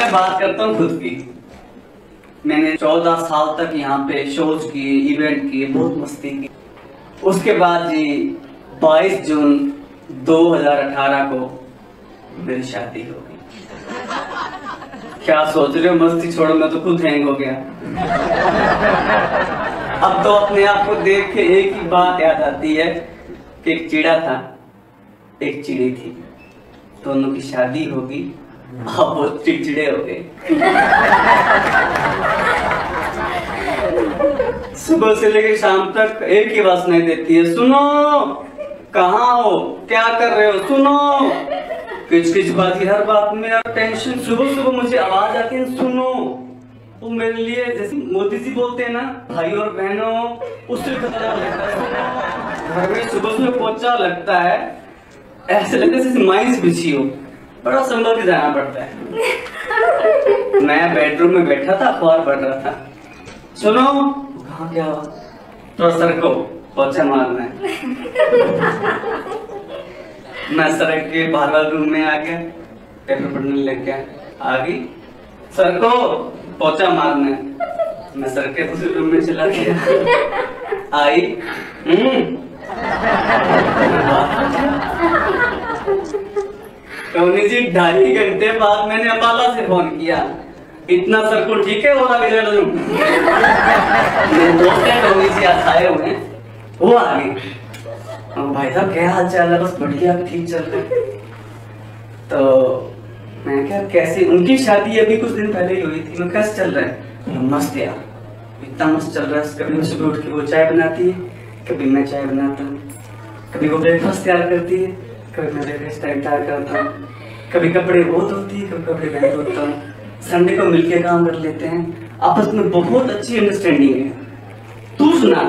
मैं बात करता हूँ खुद की। मैंने 14 साल तक यहाँ पे शोज किए, इवेंट किए, बहुत मस्ती की। उसके बाद जी 22 जून 2018 को मेरी शादी हो गई। क्या सोच रहे हो, मस्ती छोड़ो, मैं तो खुद हैंग हो गया। अब तो अपने आप को देख के एक ही बात याद आती है कि एक चिड़ा था, एक चिड़ी थी, दोनों की शादी होगी, अब वो चिड़चिड़े हो गए। सुबह से लेकर शाम तक एक ही बात सुनाई देती है, सुनो कहाँ हो, क्या कर रहे हो, सुनो। किच किच बात की हर बात में और टेंशन। सुबह सुबह मुझे आवाज आती है, सुनो। वो मेरे लिए जैसे मोदी जी बोलते हैं ना, भाई और बहनों, उससे खतरा लगता है। घर में सुबह सुबह पोछा लगता है, ऐसे लगता है जैसे माइंस बिछी हो, बड़ा संभल के जाना पड़ता है। मैं बेडरूम में बैठा था, अखबार पढ़ रहा था, सुनो। कहा क्या हुआ, तो सर को पोछा मारना है। मैं सर के बाहर रूम में आ गया, पेपर पढ़ने लग गया। आ गई, सर को पोछा मारना है। मैं सर के उस रूम में चला गया। आई, टोनी जी, 2.5 घंटे बाद मैंने अम्बाला से फोन किया, इतना सर को ठीक है वाला रिजल्ट रूम। मेरे दोस्त है टोनी जी, आज आए हुए हैं, वो आ गए। भाई साहब क्या हाल चाल है? बस बढ़िया, ठीक चल रहे। तो मैं क्या कैसे, उनकी शादी अभी कुछ दिन पहले ही हुई थी। मैं कैसे चल रहा है? मस्त यार, इतना मस्त चल रहा है। कभी मैं सुबह उठ के वो चाय बनाती है, कभी मैं चाय बनाता हूँ, कभी वो ब्रेकफास्ट तैयार करती है, कभी मैं ब्रेकफास्ट तैयार करता हूँ, कभी कपड़े वो धोती है, कभी कपड़े मैं धोता हूँ। संडे को मिल के काम कर लेते हैं, आपस में बहुत अच्छी अंडरस्टैंडिंग है। तू सुना,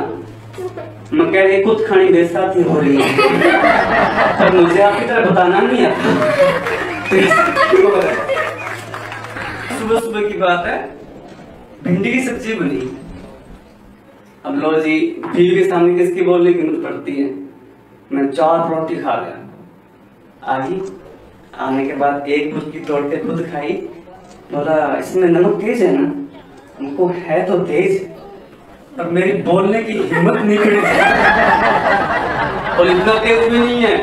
मैं कह रही खुद खानी मेरे साथ ही हो रही है, पर मुझे आपकी तरह बताना नहीं आता। सुबह सुबह की बात है, भिंडी की सब्जी बनी। अब लो जी, भीड़ के सामने किसकी बोलने की जरूरत पड़ती है। मैं 4 रोटी खा गया। आई, आने के बाद एक मुर्गी तोड़ के खुद खाई। बोला इसमें नमक तेज है ना। उनको है तो तेज, पर मेरी बोलने की हिम्मत नहीं करी। और इतना तेज भी नहीं है।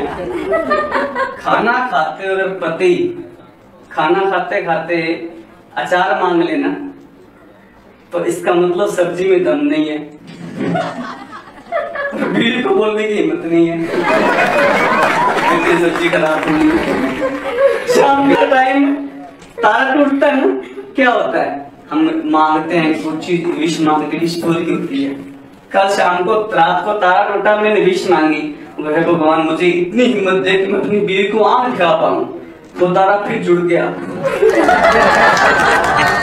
खाना खाते हुए पति, खाना खाते खाते अचार मांग लेना, तो इसका मतलब सब्जी में दम नहीं है। बीवी को बोलने की हिम्मत नहीं है, सब्जी खराब होनी है। शाम का टाइम तारा टूटता है ना, क्या होता है, हम मांगते हैं कुछ चीज, विश मांगने की विश पूरी होती है। कल शाम को, रात को तारा टूटा, मैंने विश मांगी, वह भगवान मुझे इतनी हिम्मत दे कि मैं अपनी बीवी को आम खा पाऊं। तो तारा फिर जुड़ गया।